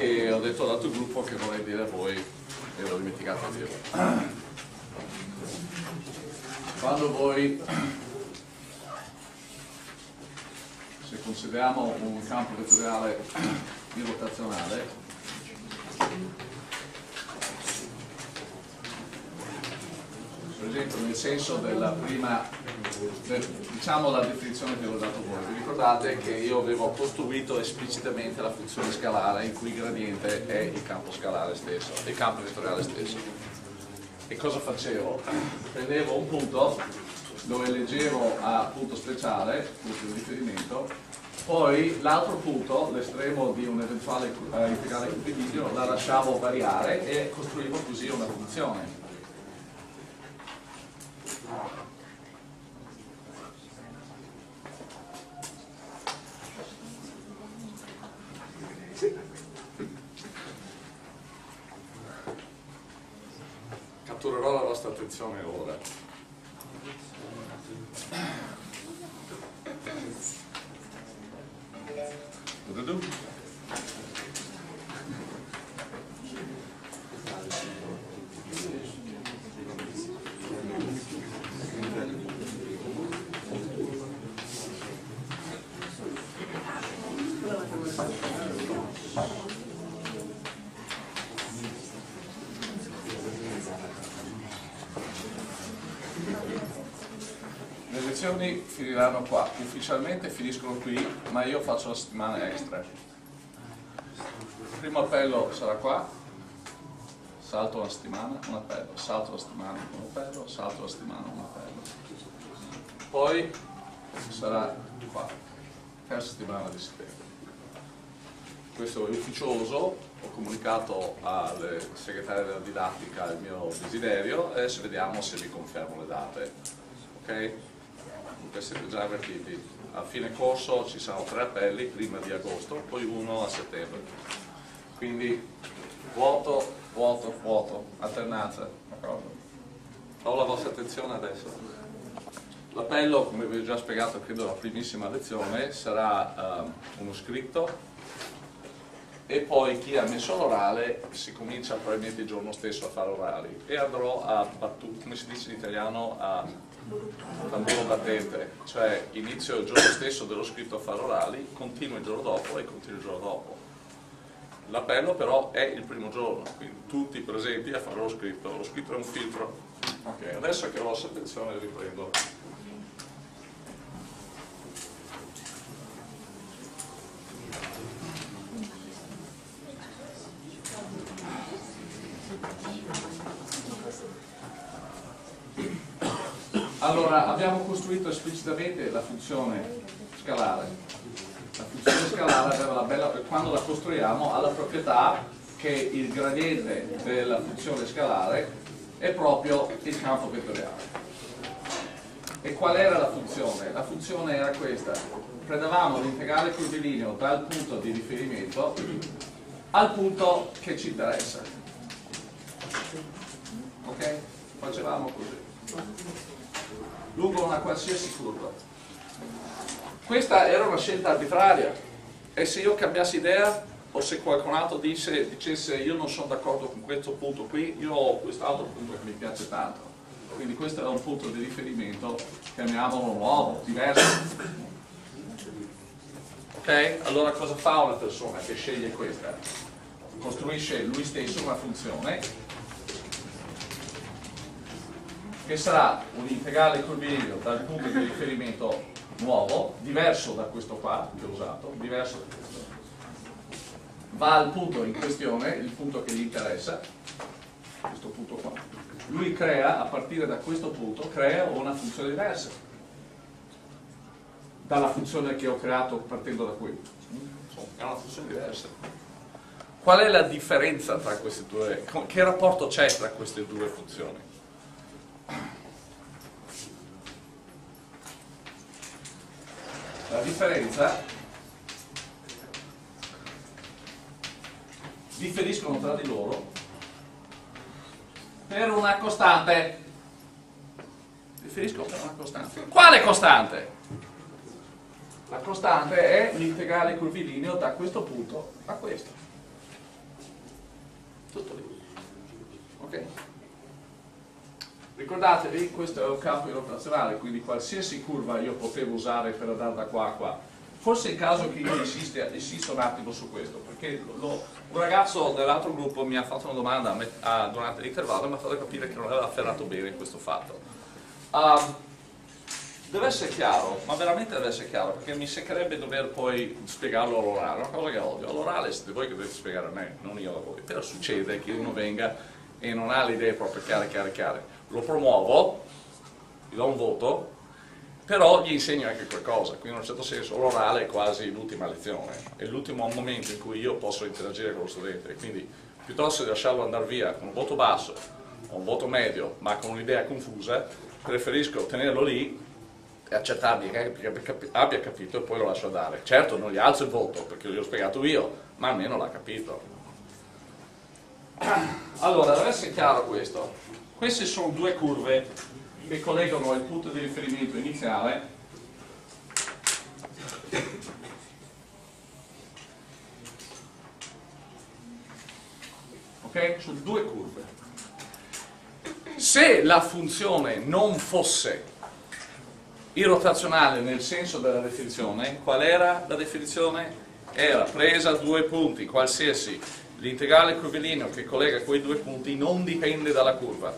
che ho detto all'altro gruppo che vorrei dire a voi e l'ho dimenticato di dirlo. Quando voi, se consideriamo un campo vettoriale birotazionale, per esempio nel senso della prima, diciamo la definizione che ho dato voi, vi ricordate che io avevo costruito esplicitamente la funzione scalare in cui il gradiente è il campo scalare stesso, il campo vettoriale stesso. E cosa facevo? Prendevo un punto, lo elegevo a punto speciale, punto di riferimento, poi l'altro punto, l'estremo di un eventuale integrale cubidino, la lasciavo variare e costruivo così una funzione. Catturerò la vostra attenzione ora. Le lezioni finiranno qua, ufficialmente finiscono qui, ma io faccio la settimana extra. Il primo appello sarà qua, salto una settimana, un appello, salto la settimana, un appello, salto la settimana, un appello. Poi sarà qua, terza settimana di settembre. Questo è ufficioso, ho comunicato al segretario della didattica il mio desiderio e se vediamo se vi confermo le date. Ok? Dunque siete già avvertiti. A fine corso ci saranno 3 appelli, prima di agosto, poi uno a settembre. Quindi vuoto, vuoto, vuoto, alternanza. Ho la vostra attenzione adesso. L'appello, come vi ho già spiegato credo alla primissima lezione, sarà uno scritto. E poi chi ha messo l'orale si comincia probabilmente il giorno stesso a fare orali e andrò a battuta, come si dice in italiano, a tamburo battente, cioè inizio il giorno stesso dello scritto a fare orali, continuo il giorno dopo e continuo il giorno dopo. L'appello però è il primo giorno, quindi tutti presenti a fare lo scritto è un filtro. Ok, adesso che ho la vostra attenzione riprendo. Allora, abbiamo costruito esplicitamente la funzione scalare. La funzione scalare aveva la bella, quando la costruiamo, ha la proprietà che il gradiente della funzione scalare è proprio il campo vettoriale. E qual era la funzione? La funzione era questa. Prendevamo l'integrale curvilineo dal punto di riferimento al punto che ci interessa. Ok? Facevamo così. Lungo una qualsiasi curva. Questa era una scelta arbitraria e se io cambiassi idea o se qualcun altro dicesse io non sono d'accordo con questo punto qui, io ho quest'altro punto che mi piace tanto, quindi questo era un punto di riferimento, chiamiamolo nuovo, diverso. Ok? Allora cosa fa una persona che sceglie questa? Costruisce lui stesso una funzione che sarà un integrale curvilineo dal punto di riferimento nuovo, diverso da questo qua che ho usato, diverso da questo. Va al punto in questione, il punto che gli interessa, questo punto qua. Lui crea, a partire da questo punto, crea una funzione diversa dalla funzione che ho creato partendo da qui. È una funzione diversa. Qual è la differenza tra queste due? Che rapporto c'è tra queste due funzioni? La differenza differiscono tra di loro per una costante. Differiscono per una costante. Quale costante? La costante è l'integrale curvilineo da questo punto a questo. tutto lì. Okay? Ricordatevi, questo è un campo irrotazionale, quindi qualsiasi curva io potevo usare per andare da qua a qua. Forse è il caso che io insista un attimo su questo, perché un ragazzo dell'altro gruppo mi ha fatto una domanda durante l'intervallo e mi ha fatto capire che non aveva afferrato bene questo fatto. Deve essere chiaro, ma veramente deve essere chiaro, perché mi seccherebbe dover poi spiegarlo all'orale, è una cosa che odio. All'orale siete voi che dovete spiegare a me, non io a voi, però succede che uno venga e non ha le idee proprio chiare. Lo promuovo, gli do un voto, però gli insegno anche qualcosa, quindi in un certo senso l'orale è quasi l'ultima lezione, è l'ultimo momento in cui io posso interagire con lo studente, quindi piuttosto di lasciarlo andare via con un voto basso o un voto medio, ma con un'idea confusa, preferisco tenerlo lì e accertarmi che abbia capito e poi lo lascio andare. Certo non gli alzo il voto perché glielo ho spiegato io, ma almeno l'ha capito. Allora, deve essere chiaro questo. Queste sono due curve che collegano il punto di riferimento iniziale ok? Su due curve. Se la funzione non fosse irrotazionale nel senso della definizione, qual era la definizione? Era presa due punti qualsiasi, l'integrale curvilineo che collega quei due punti non dipende dalla curva.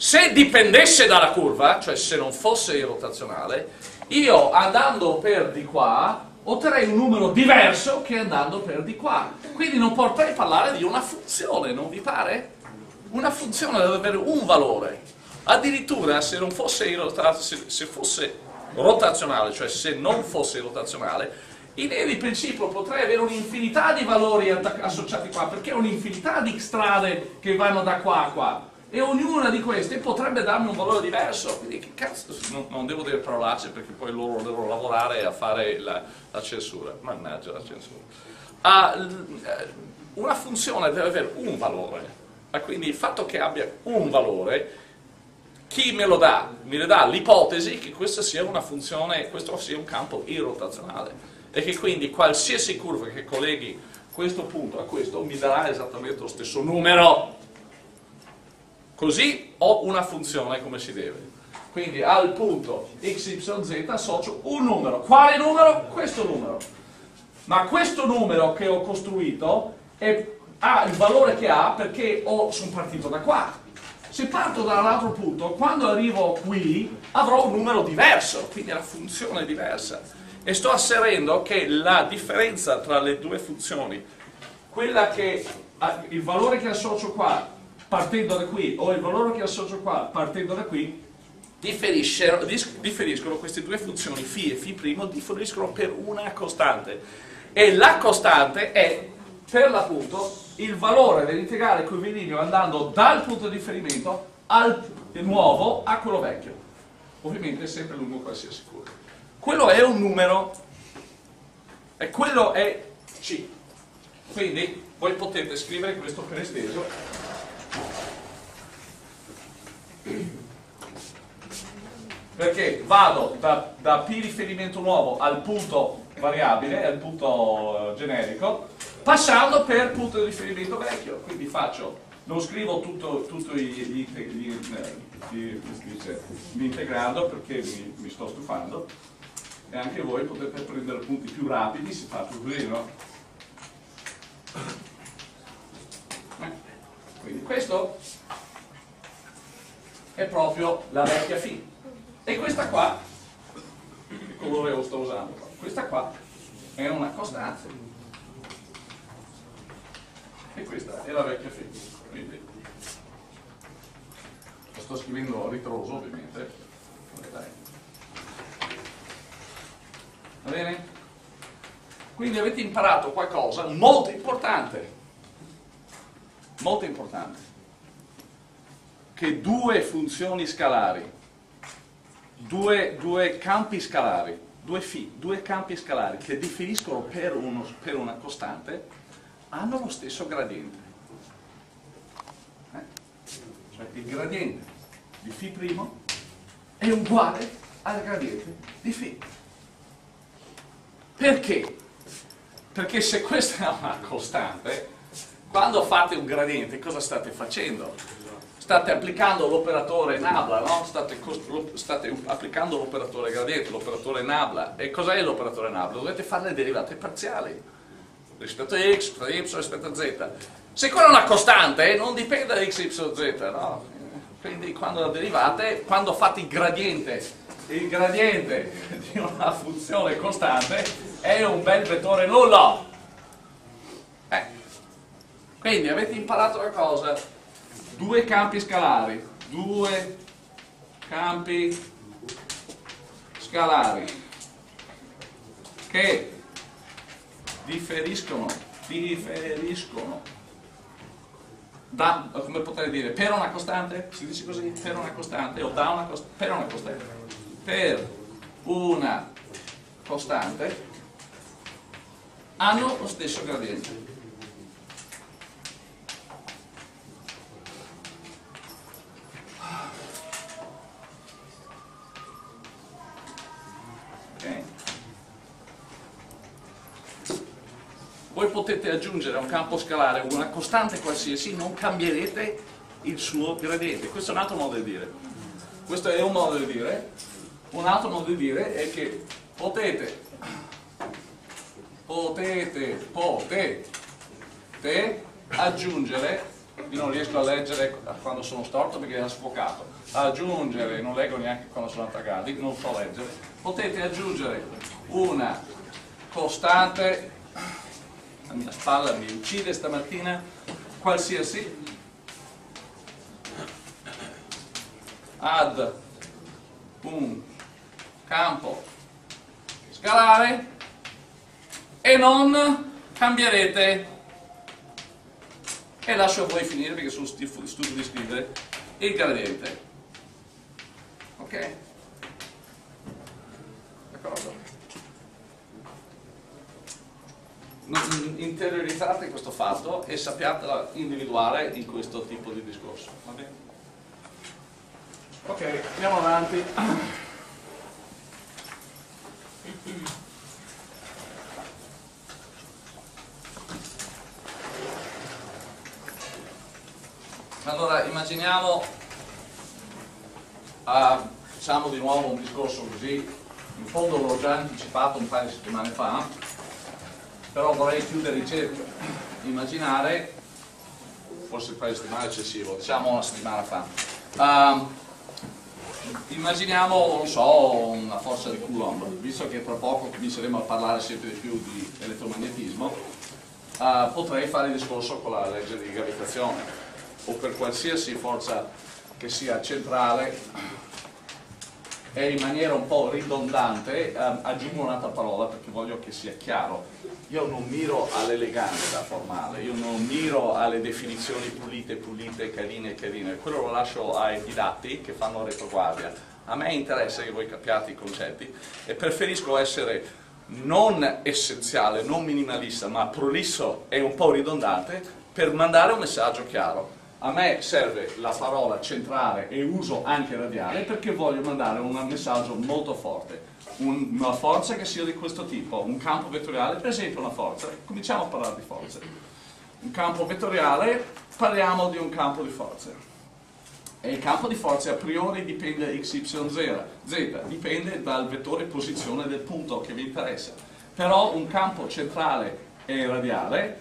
Se dipendesse dalla curva, cioè se non fosse irrotazionale, io andando per di qua otterrei un numero diverso che andando per di qua. Quindi non potrei parlare di una funzione, non vi pare? Una funzione deve avere un valore. Addirittura se non fosse irrotazionale, se fosse rotazionale, cioè se non fosse irrotazionale, in principio potrei avere un'infinità di valori associati qua, perché un'infinità di strade che vanno da qua a qua. E ognuna di queste potrebbe darmi un valore diverso, quindi che cazzo, non devo dire parolacce perché poi loro devono lavorare a fare la censura, mannaggia la censura. Una funzione deve avere un valore, quindi il fatto che abbia un valore, chi me lo dà? Me ne dà l'ipotesi che questa sia una funzione, questo sia un campo irrotazionale e che quindi qualsiasi curva che colleghi questo punto a questo mi darà esattamente lo stesso numero. Così ho una funzione come si deve. Quindi al punto xyz associo un numero. Quale numero? Questo numero. Ma questo numero che ho costruito ha il valore che ha perché sono partito da qua. Se parto dall'altro punto, quando arrivo qui avrò un numero diverso, quindi la funzione è diversa. E sto asserendo che la differenza tra le due funzioni, quella che il valore che associo qua, partendo da qui, o il valore che associo qua, partendo da qui, differiscono queste due funzioni, φ e φ', differiscono per una costante. E la costante è, per l'appunto, il valore dell'integrale curvilineo andando dal punto di riferimento al nuovo a quello vecchio. Ovviamente è sempre lungo qualsiasi curva. Quello è un numero, e quello è C. Quindi voi potete scrivere questo per esteso perché vado da P riferimento nuovo al punto variabile, al punto generico, passando per punto di riferimento vecchio, quindi faccio, non scrivo tutto l'integrando perché mi sto stufando e anche voi potete prendere punti più rapidi, si fa così, no? Quindi questo è proprio la vecchia φ. E questa qua, che colore lo sto usando? Questa qua è una costante. E questa è la vecchia φ. Quindi, lo sto scrivendo a ritroso ovviamente. Va bene? Quindi avete imparato qualcosa molto importante. Molto importante. Che due funzioni scalari, due campi scalari, due campi scalari che differiscono per una costante hanno lo stesso gradiente. Cioè il gradiente di φ' è uguale al gradiente di φ. Perché? Perché se questa è una costante Quando fate un gradiente, cosa state facendo? State applicando l'operatore nabla, no? State applicando l'operatore gradiente, l'operatore nabla. E cos'è l'operatore nabla? Dovete fare le derivate parziali rispetto a x, rispetto a y, rispetto a z. Se quella è una costante, non dipende da x, y, z, no? Quindi quando la derivate, quando fate il gradiente di una funzione costante è un bel vettore nullo. Quindi avete imparato una cosa, due campi scalari, che differiscono da, come potrei dire, per una costante, si dice così, per una costante, o da una costante, per una costante hanno lo stesso gradiente. Voi potete aggiungere a un campo scalare una costante qualsiasi, non cambierete il suo gradiente. Questo è un altro modo di dire. Questo è un modo di dire. Un altro modo di dire è che potete aggiungere, io non riesco a leggere quando sono storto perché è sfocato, aggiungere, non leggo neanche quando sono attaccati, non so leggere, potete aggiungere una costante. La mia spalla mi uccide stamattina, qualsiasi, ad un campo scalare e non cambierete, e lascio a voi finire perché sono stufo di scrivere, il gradiente. Ok? D'accordo? Interiorizzate questo fatto e sappiatela individuare in questo tipo di discorso, va bene? Ok, andiamo avanti. Allora immaginiamo facciamo di nuovo un discorso così, in fondo l'ho già anticipato un paio di settimane fa, però vorrei chiudere il cerchio, immaginare, forse il paio di settimane eccessivo, diciamo una settimana fa, immaginiamo, non so, una forza di Coulomb, visto che tra poco cominceremo a parlare sempre di più di elettromagnetismo, potrei fare il discorso con la legge di gravitazione, o per qualsiasi forza che sia centrale, e in maniera un po' ridondante aggiungo un'altra parola perché voglio che sia chiaro. Io non miro all'eleganza formale, io non miro alle definizioni pulite, carine, quello lo lascio ai didatti che fanno retroguardia. A me interessa che voi capiate i concetti e preferisco essere non essenziale, non minimalista, ma prolisso e un po' ridondante per mandare un messaggio chiaro. A me serve la parola centrale e uso anche radiale perché voglio mandare un messaggio molto forte, una forza che sia di questo tipo, un campo vettoriale, per esempio una forza, cominciamo a parlare di forze, un campo vettoriale, parliamo di un campo di forze, e il campo di forze a priori dipende da x, y, z, dipende dal vettore posizione del punto che vi interessa, però un campo centrale e radiale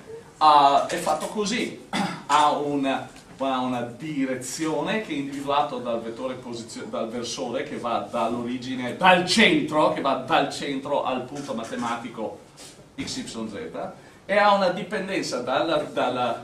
è fatto così, ha una direzione che è individuata dal vettore dal versore che va dall'origine, dal centro, che va dal centro al punto matematico XYZ, e ha una dipendenza dallo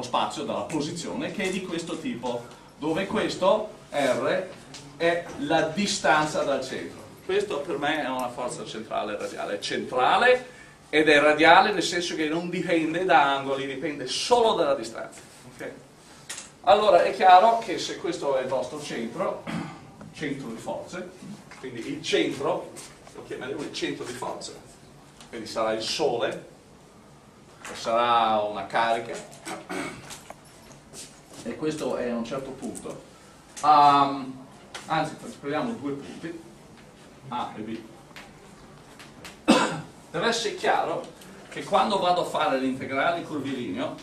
spazio, dalla posizione, che è di questo tipo, dove questo R è la distanza dal centro. Questo per me è una forza centrale radiale, centrale ed è radiale nel senso che non dipende da angoli, dipende solo dalla distanza. Okay? Allora è chiaro che se questo è il vostro centro, centro di forze, quindi il centro, lo chiameremo il centro di forze, quindi sarà il Sole, o sarà una carica, e questo è a un certo punto. Anzi, prendiamo due punti, A e B. Deve essere chiaro che quando vado a fare l'integrale di curvilineo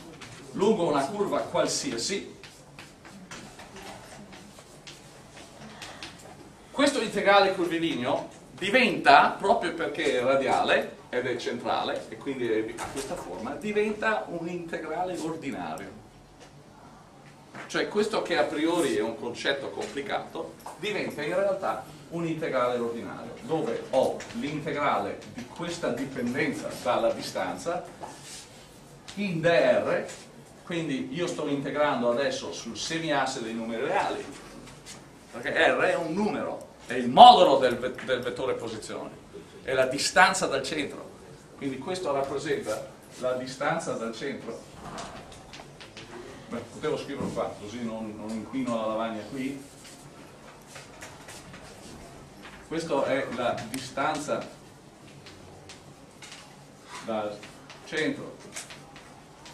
lungo una curva qualsiasi, questo integrale curvilineo diventa, proprio perché è radiale ed è centrale e quindi ha questa forma, diventa un integrale ordinario. Cioè questo che a priori è un concetto complicato diventa in realtà un integrale ordinario, dove ho l'integrale di questa dipendenza dalla distanza in dr, quindi io sto integrando adesso sul semiasse dei numeri reali, perché r è un numero, è il modulo del vettore posizione, è la distanza dal centro, quindi questo rappresenta la distanza dal centro. Beh, potevo scriverlo qua, così non inquino la lavagna qui. Questa è la distanza dal centro.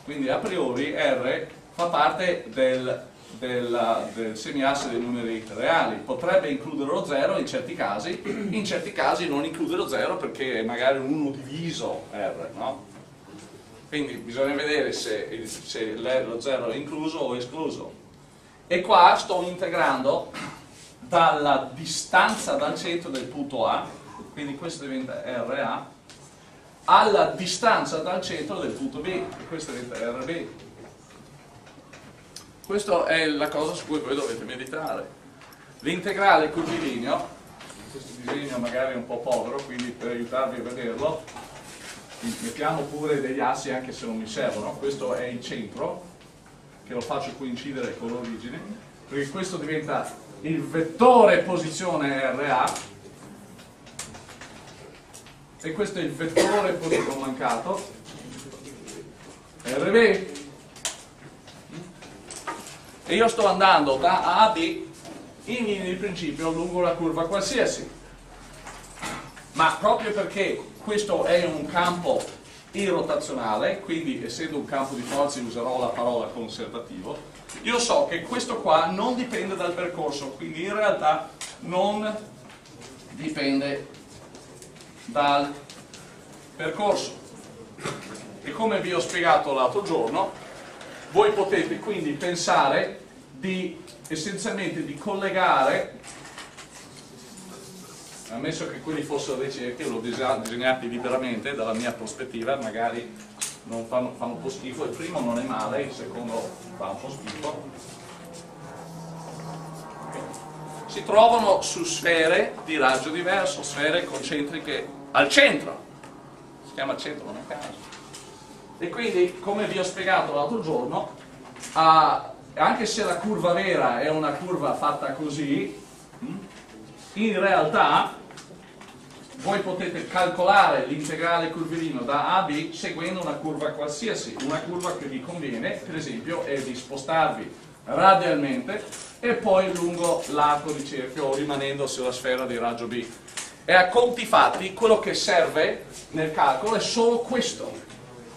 Quindi a priori R fa parte del semiasse dei numeri reali. Potrebbe includere lo 0 in certi casi non include lo 0 perché è magari un 1 diviso R, no? Quindi bisogna vedere se lo 0 è incluso o escluso. E qua sto integrando dalla distanza dal centro del punto A, quindi questo diventa RA, alla distanza dal centro del punto B, questo diventa RB. Questa è la cosa su cui voi dovete meditare. L'integrale curvilineo, questo disegno magari è un po' povero, quindi per aiutarvi a vederlo, mettiamo pure degli assi anche se non mi servono. Questo è il centro, che lo faccio coincidere con l'origine, perché questo diventa il vettore posizione RA e questo è il vettore posizione mancato RB, e io sto andando da A a B in linea di principio lungo una curva qualsiasi, ma proprio perché questo è un campo irrotazionale, quindi essendo un campo di forze userò la parola conservativo, io so che questo qua non dipende dal percorso, quindi in realtà non dipende dal percorso. E come vi ho spiegato l'altro giorno, voi potete quindi pensare essenzialmente di collegare, ammesso che quelli fossero ricerche, l'ho disegnati liberamente dalla mia prospettiva, magari non fanno un po' schifo, il primo non è male, il secondo fa un po' schifo. Si trovano su sfere di raggio diverso, sfere concentriche al centro, si chiama centro non a caso. E quindi, come vi ho spiegato l'altro giorno, anche se la curva vera è una curva fatta così, in realtà voi potete calcolare l'integrale curvilineo da A a B seguendo una curva qualsiasi, una curva che vi conviene, per esempio, è di spostarvi radialmente e poi lungo l'arco di cerchio rimanendo sulla sfera di raggio B. E a conti fatti quello che serve nel calcolo è solo questo,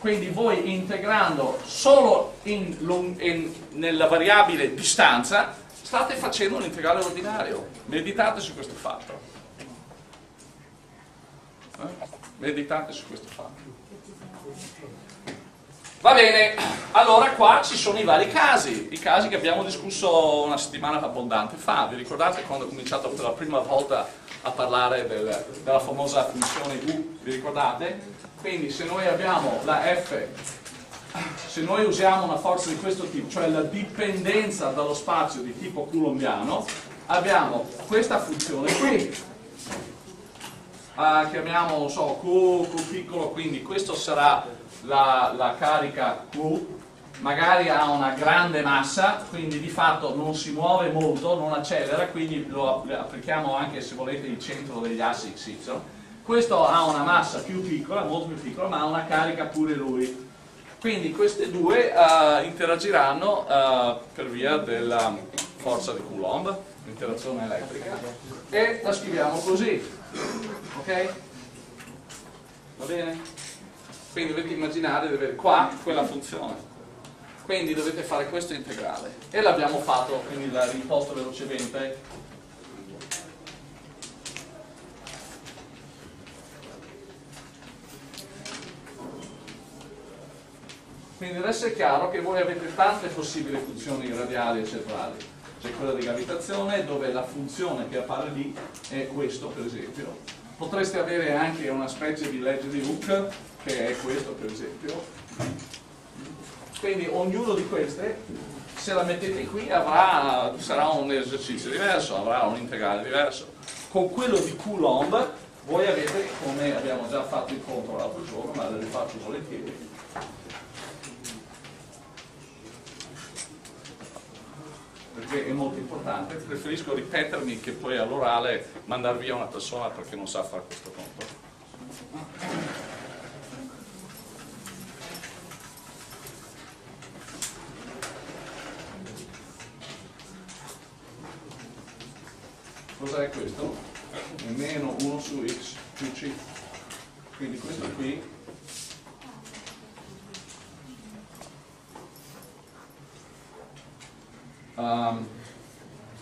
quindi voi integrando solo nella variabile distanza state facendo un integrale ordinario. Meditate su questo fatto. Meditate su questo fatto. Va bene, allora qua ci sono i vari casi, che abbiamo discusso una settimana abbondante fa. Vi ricordate quando ho cominciato per la prima volta a parlare della famosa funzione U? Vi ricordate? Quindi se noi abbiamo la F, se noi usiamo una forza di questo tipo, cioè la dipendenza dallo spazio di tipo coulombiano, abbiamo questa funzione qui, chiamiamo Q, Q piccolo, quindi questo sarà la carica Q, magari ha una grande massa, quindi di fatto non si muove molto, non accelera, quindi lo applichiamo anche, se volete, il centro degli assi XY. Questo ha una massa più piccola, molto più piccola, ma ha una carica pure lui. Quindi queste due interagiranno per via della forza di Coulomb, l'interazione elettrica, e la scriviamo così, ok? Va bene? Quindi dovete immaginare di avere qua quella funzione, quindi dovete fare questo integrale, e l'abbiamo fatto, quindi la riposto velocemente. Quindi deve essere chiaro che voi avete tante possibili funzioni radiali e centrali. C'è quella di gravitazione, dove la funzione che appare lì è questo, per esempio. Potreste avere anche una specie di legge di Hooke, che è questo, per esempio. Quindi ognuno di queste, se la mettete qui, sarà un esercizio diverso, avrà un integrale diverso. Con quello di Coulomb voi avete, come abbiamo già fatto incontro l'altro giorno, ma le rifaccio volentieri, perché è molto importante. Preferisco ripetermi che poi all'orale mandar via una persona perché non sa fare questo conto. Cos'è questo? È meno 1 su x più c. Quindi questo qui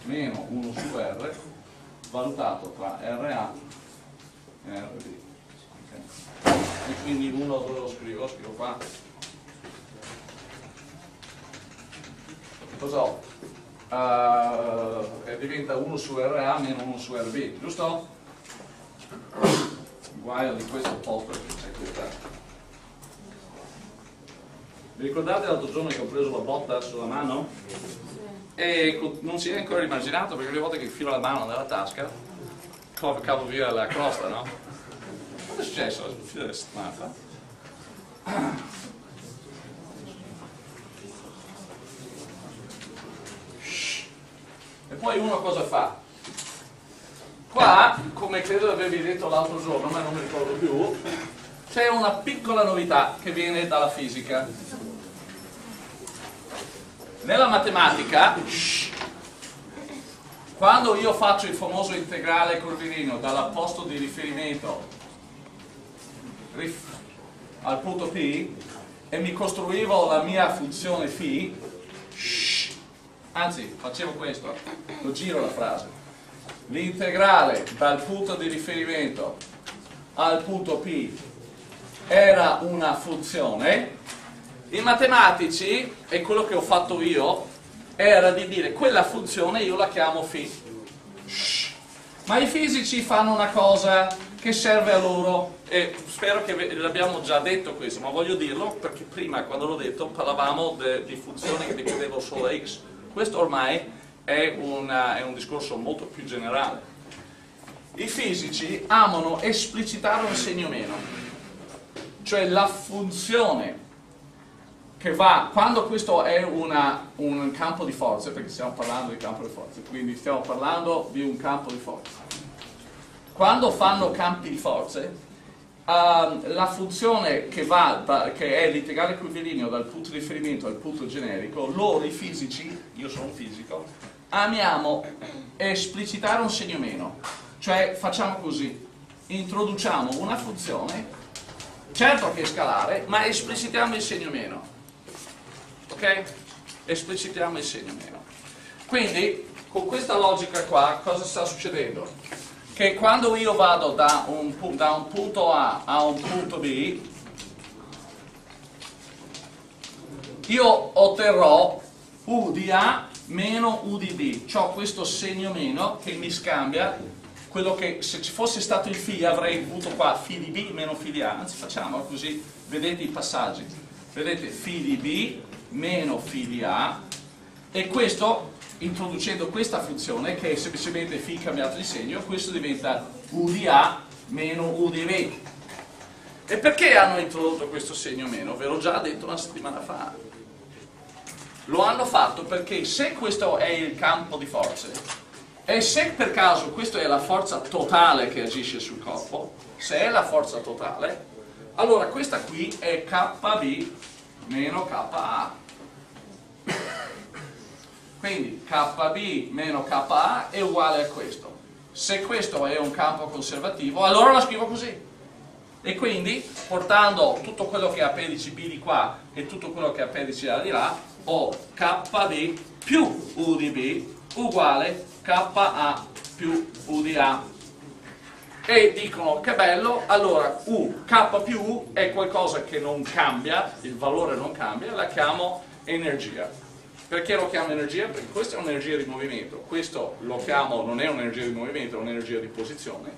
meno 1 su R valutato tra RA e RB, okay. E quindi 1 dove lo scrivo? Scrivo qua. Cosa ho? Diventa 1 su RA meno 1 su RB, giusto? Guaio di questo po' perché c'è questa. Vi ricordate l'altro giorno che ho preso la botta sulla mano? E non si è ancora immaginato, perché le volte che filo la mano nella tasca cavo via la crosta, no? Cosa è successo? Il filo è stata. E poi uno cosa fa? Qua, come credo avevi detto l'altro giorno, ma non mi ricordo più, c'è una piccola novità che viene dalla fisica. Nella matematica, quando io faccio il famoso integrale curvilino dal posto di riferimento al punto P e mi costruivo la mia funzione φ, anzi facevo questo, lo giro la frase, l'integrale dal punto di riferimento al punto P era una funzione. I matematici, e quello che ho fatto io, era di dire quella funzione io la chiamo φ. Ma i fisici fanno una cosa che serve a loro, e spero che l'abbiamo già detto questo, ma voglio dirlo perché prima, quando l'ho detto, parlavamo di funzioni che dipendevano solo da x. Questo ormai è un discorso molto più generale. I fisici amano esplicitare un segno meno, cioè la funzione che va, quando questo è un campo di forze, perché stiamo parlando di campo di forze, quindi stiamo parlando di un campo di forze. Quando fanno campi di forze, la funzione che è l'integrale curvilineo dal punto di riferimento al punto generico, loro i fisici, io sono un fisico, amiamo esplicitare un segno meno, cioè facciamo così, introduciamo una funzione, certo che è scalare, ma esplicitiamo il segno meno. Ok? Esplicitiamo il segno meno. Quindi, con questa logica qua, cosa sta succedendo? Che quando io vado da un punto A a un punto B, io otterrò U di A meno U di B. C'ho questo segno meno che mi scambia quello che, se ci fosse stato il φ, avrei avuto qua φ di B meno φ di A. Anzi, facciamo così, vedete i passaggi. Vedete φ di B meno φ di A, e questo, introducendo questa funzione che è semplicemente φ cambiato di segno, questo diventa U di A meno U di B. E perché hanno introdotto questo segno meno? Ve l'ho già detto una settimana fa. Lo hanno fatto perché se questo è il campo di forze, e se per caso questa è la forza totale che agisce sul corpo, se è la forza totale, allora questa qui è KB meno KA. Quindi KB meno KA è uguale a questo. Se questo è un campo conservativo, allora la scrivo così. E quindi, portando tutto quello che è appendice B di qua e tutto quello che è appendice A di là, ho KB più U di B uguale KA più U di A. e dicono che bello, allora K più U è qualcosa che non cambia, il valore non cambia, la chiamo energia. Perché lo chiamo energia? Perché questa è un'energia di movimento, questo lo chiamo, non è un'energia di movimento, è un'energia di posizione.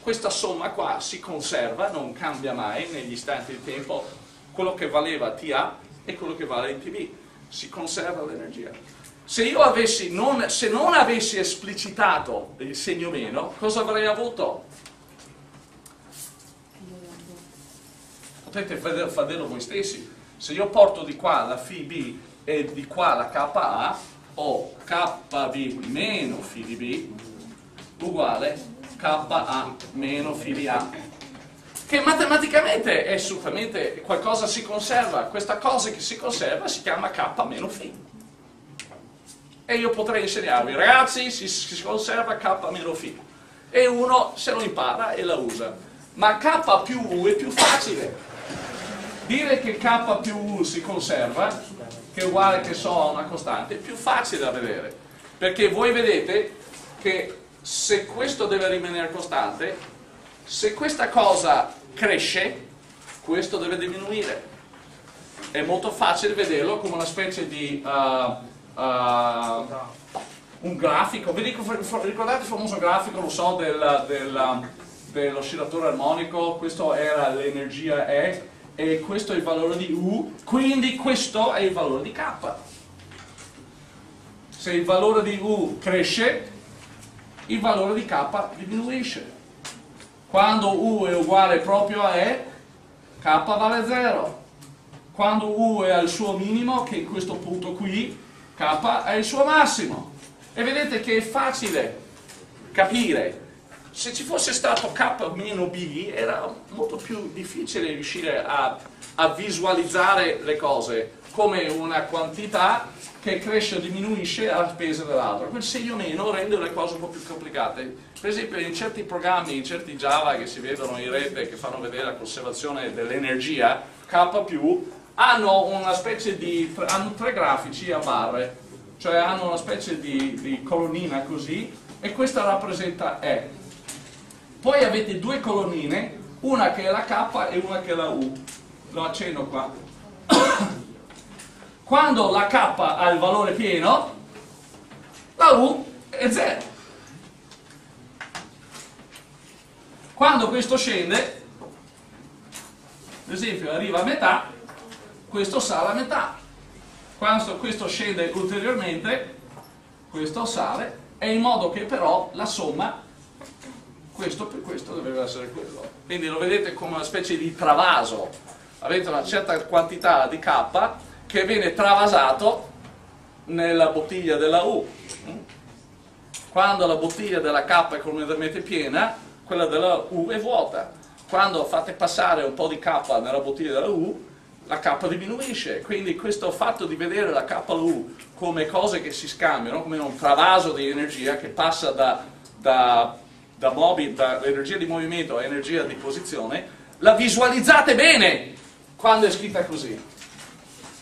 Questa somma qua si conserva, non cambia mai negli istanti di tempo, quello che valeva TA e quello che vale TB, si conserva l'energia. Se io avessi, se non avessi esplicitato il segno meno, cosa avrei avuto? Potete vederlo voi stessi. Se io porto di qua la phi b e di qua la kA, ho kb meno phi di b uguale kA meno phi di a, che matematicamente è assolutamente qualcosa si conserva. Questa cosa che si conserva si chiama k meno phi. E io potrei insegnarvi, ragazzi, si conserva K meno Φ. E uno se lo impara e la usa. Ma K più U è più facile. Dire che K più U si conserva, che è uguale che so a una costante, è più facile da vedere. Perché voi vedete che se questo deve rimanere costante, se questa cosa cresce, questo deve diminuire. È molto facile vederlo come una specie di... un grafico, vi dico, ricordate il famoso grafico, lo so, dell'oscillatore armonico, questo era l'energia E e questo è il valore di U, quindi questo è il valore di K. Se il valore di U cresce, il valore di K diminuisce. Quando U è uguale proprio a E, K vale 0. Quando U è al suo minimo, che è questo punto qui, K è il suo massimo. E vedete che è facile capire. Se ci fosse stato K meno B era molto più difficile riuscire a visualizzare le cose come una quantità che cresce o diminuisce alla spesa dell'altro. Quel segno meno rende le cose un po' più complicate. Per esempio in certi programmi, in certi Java che si vedono in rete che fanno vedere la conservazione dell'energia, K più hanno una specie di, hanno tre grafici a barre, cioè hanno una specie di colonnina così, e questa rappresenta E. Poi avete due colonnine, una che è la K e una che è la U. Lo accenno qua. Quando la K ha il valore pieno, la U è 0. Quando questo scende, ad esempio arriva a metà, questo sale a metà, quando questo scende ulteriormente, questo sale, e in modo che però la somma, questo per questo doveva essere quello. Quindi lo vedete come una specie di travaso, avete una certa quantità di K che viene travasato nella bottiglia della U. Quando la bottiglia della K è completamente piena, quella della U è vuota. Quando fate passare un po' di K nella bottiglia della U, la K diminuisce, quindi questo fatto di vedere la K e la U come cose che si scambiano, come un travaso di energia che passa da energia di movimento a energia di posizione, la visualizzate bene quando è scritta così.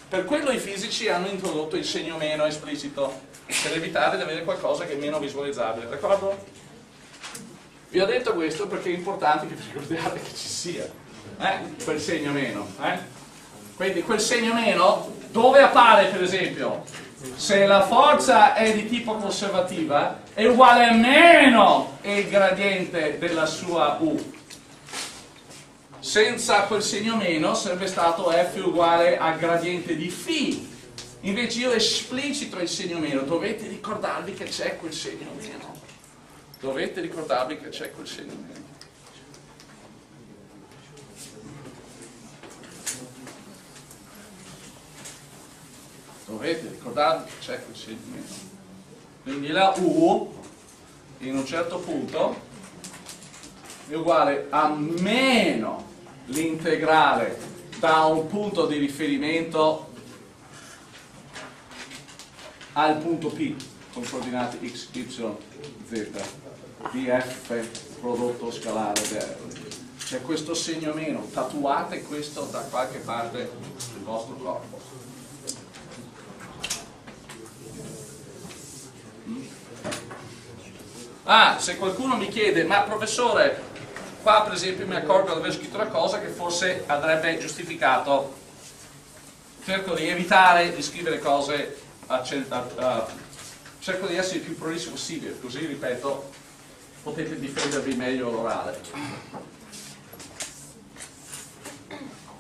Per quello i fisici hanno introdotto il segno meno esplicito, per evitare di avere qualcosa che è meno visualizzabile, d'accordo? Vi ho detto questo perché è importante che vi ricordiate che ci sia quel segno meno, Quindi quel segno meno, dove appare per esempio? Se la forza è di tipo conservativa, è uguale a meno il gradiente della sua U. Senza quel segno meno sarebbe stato F uguale a gradiente di Φ. Invece io esplicito il segno meno, dovete ricordarvi che c'è quel segno meno. Dovete ricordarvi che c'è quel segno meno. Dovete ricordarvi che c'è quel segno meno. Quindi la U in un certo punto è uguale a meno l'integrale da un punto di riferimento al punto P con coordinate x, y, z di f prodotto scalare di R. C'è questo segno meno, tatuate questo da qualche parte del vostro corpo. Se qualcuno mi chiede, ma professore, Qua per esempio mi accorgo di aver scritto una cosa che forse andrebbe giustificato. Cerco di evitare di scrivere cose, cerco di essere il più prolisso possibile, così ripeto potete difendervi meglio l'orale.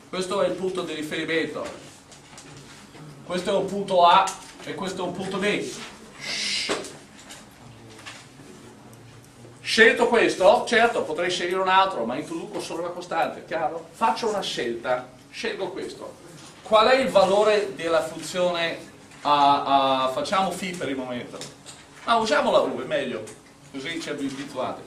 Questo è il punto di riferimento, questo è un punto A e questo è un punto B. Scelto questo? Certo, potrei scegliere un altro, ma introduco solo una costante, chiaro? Faccio una scelta, scelgo questo. Qual è il valore della funzione a facciamo phi per il momento? Ma usiamo la u, è meglio, così ci abituate.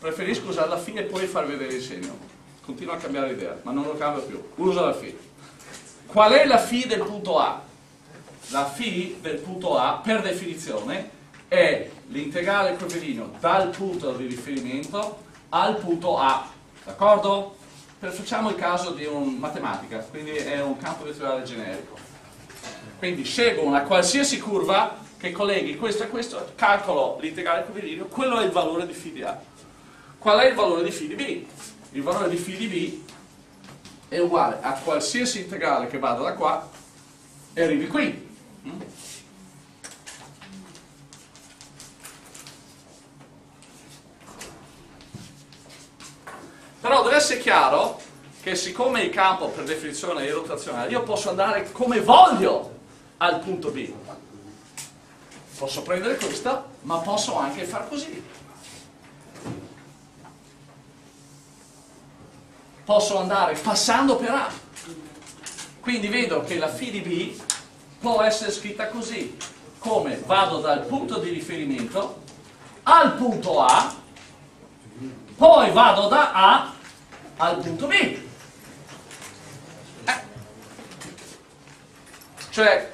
Preferisco usare la phi e poi far vedere il segno. Continuo a cambiare idea, ma non lo cambio più. Uso la phi. Qual è la phi del punto A? La phi del punto A, per definizione, è l'integrale curvilino dal punto di riferimento al punto A, d'accordo? Facciamo il caso di un matematica, quindi è un campo vettoriale generico. Quindi scelgo una qualsiasi curva che colleghi questo e questo, calcolo l'integrale curvilino, quello è il valore di phi di A. Qual è il valore di phi di B? Il valore di phi di B è uguale a qualsiasi integrale che vada da qua e arrivi qui. Però deve essere chiaro che siccome il campo per definizione è rotazionale, io posso andare come voglio al punto B. Posso prendere questa, ma posso anche far così. Posso andare passando per A. Quindi vedo che la phi di B può essere scritta così, come vado dal punto di riferimento al punto A, poi vado da A al punto B. Cioè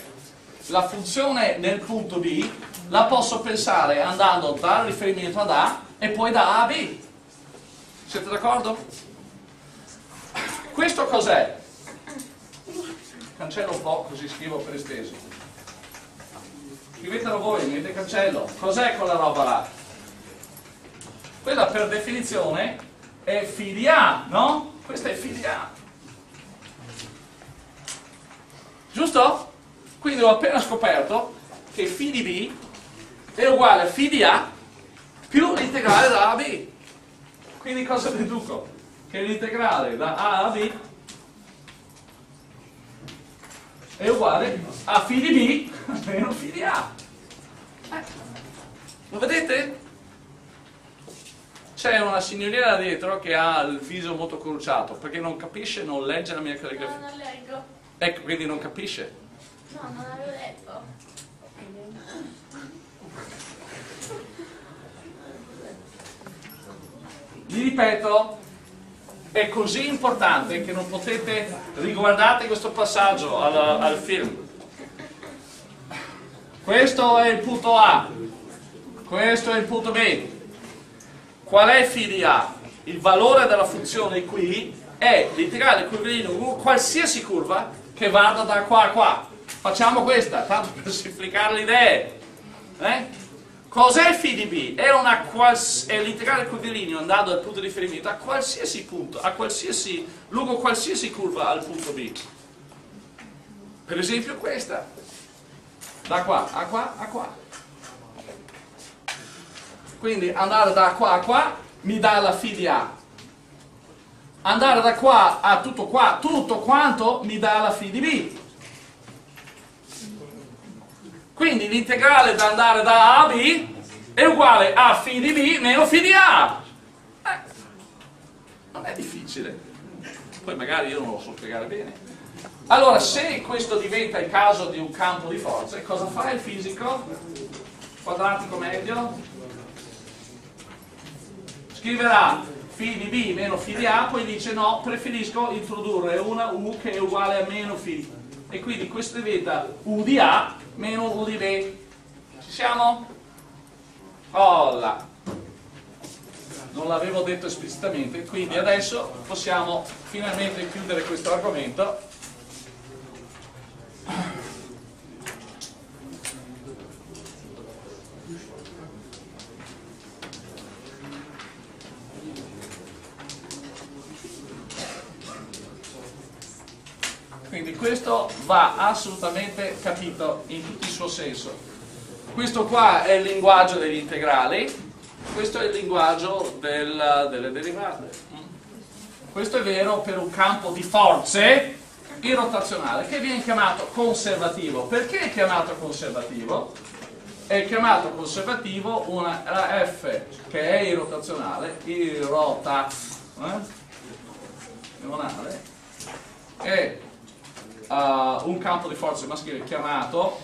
la funzione nel punto B la posso pensare andando dal riferimento ad A e poi da A a B. Siete d'accordo? Questo cos'è? Cancello un po' così scrivo per esteso. Scrivetelo voi, mettete cancello. Cos'è quella roba là? Quella per definizione è phi di A, no? Questa è phi di A. Giusto? Quindi ho appena scoperto che phi di B è uguale a phi di A più l'integrale da A a B. Quindi cosa deduco? Che l'integrale da A a B è uguale a phi di B meno phi di A. Lo vedete? C'è una signorina dietro che ha il viso molto cruciato, perché non capisce, non legge la mia calligrafia. No, non leggo. Ecco, quindi non capisce. No, non avevo letto. Vi ripeto, è così importante che non potete... Riguardate questo passaggio al film. Questo è il punto A. Questo è il punto B. Qual è phi di A? Il valore della funzione qui è l'integrale curvilino qualsiasi curva che vada da qua a qua. Facciamo questa, tanto per semplificare le idee. Cos'è phi di B? È l'integrale curvilino andando dal punto di riferimento a qualsiasi punto, lungo qualsiasi curva al punto B. Per esempio questa. Da qua a qua a qua. Quindi andare da qua a qua mi dà la phi di A. Andare da qua a tutto qua, tutto quanto, mi dà la phi di B. Quindi l'integrale da andare da A a B è uguale a phi di B meno phi di A. Non è difficile. Poi magari io non lo so spiegare bene. Allora, se questo diventa il caso di un campo di forze, cosa fa il fisico? Quadratico medio? Scriverà phi di B meno phi di A, poi dice no, preferisco introdurre una U che è uguale a meno phi. E quindi questo diventa U di A meno U di B. Ci siamo? Olla! Non l'avevo detto esplicitamente, quindi adesso possiamo finalmente chiudere questo argomento. quindi questo va assolutamente capito in tutto il suo senso. Questo qua è il linguaggio degli integrali, questo è il linguaggio delle derivate. Questo è vero per un campo di forze irrotazionale che viene chiamato conservativo. Perché è chiamato conservativo? È chiamato conservativo una F che è irrotazionale, irrotazionale, è un campo di forze maschile chiamato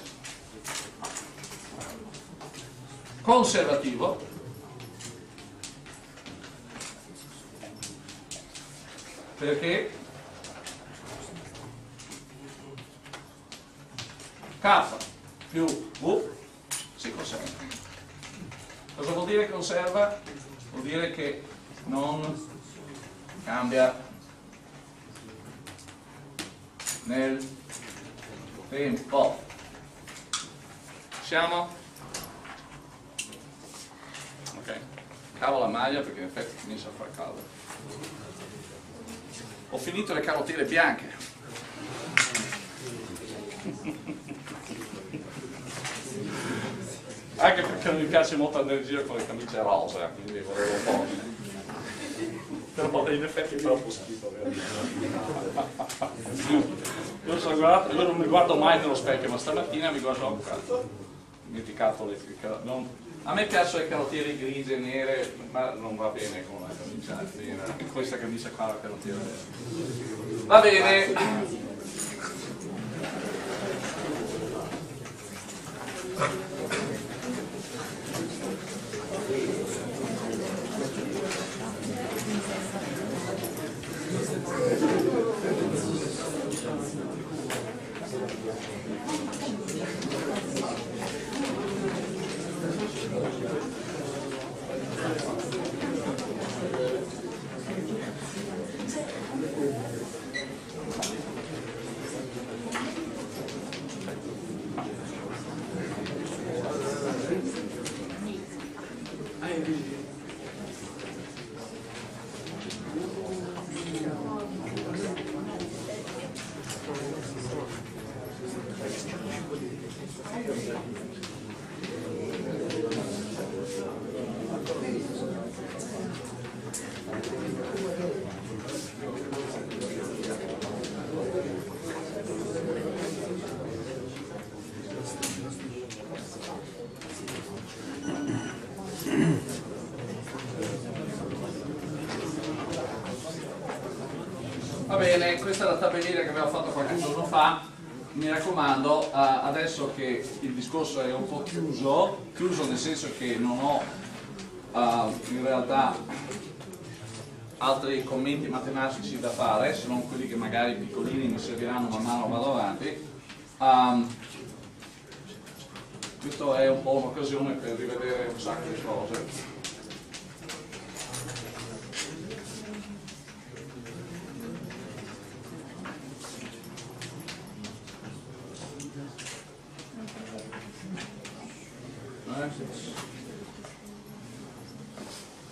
conservativo, perché K più V si conserva. Cosa vuol dire conserva? Vuol dire che non cambia nel tempo. Siamo? Ok, cavo la maglia perché in effetti finisce a far caldo. Ho finito le carotiere bianche. Anche perché non mi piace molto andare in giro con le camicie rosa, quindi volevo un po'. Però in effetti è troppo schifo. Io sono guardato, io non mi guardo mai nello specchio, ma stamattina mi guardo ancora. Ho dimenticato le carotiere. A me piacciono le carotiere grigie e nere, ma non va bene con la camicia nera. Questa camicia qua è la carotiera nera. Va bene. Va bene, questa è la tabellina che abbiamo fatto qualche giorno fa. Mi raccomando, adesso che il discorso è un po' chiuso nel senso che non ho in realtà altri commenti matematici da fare, se non quelli che magari piccolini mi serviranno man mano vado avanti. Questo è un po' un'occasione per rivedere un sacco di cose.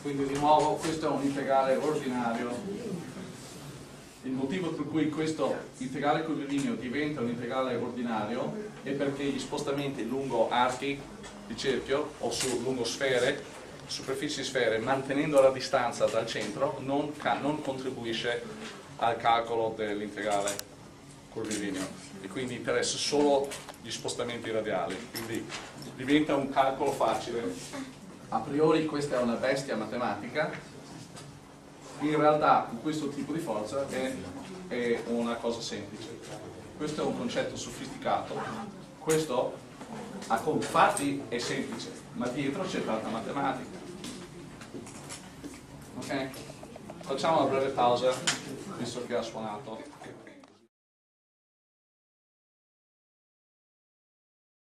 Quindi di nuovo questo è un integrale ordinario. Il motivo per cui questo integrale curvilineo diventa un integrale ordinario è perché gli spostamenti lungo archi di cerchio o lungo sfere, superfici sfere, mantenendo la distanza dal centro non contribuisce al calcolo dell'integrale curvilineo, e quindi interessa solo gli spostamenti radiali, quindi diventa un calcolo facile. A priori questa è una bestia matematica, in realtà con questo tipo di forza è una cosa semplice. Questo è un concetto sofisticato, questo a confatti è semplice, ma dietro c'è tanta matematica. Ok? Facciamo una breve pausa, visto che ha suonato.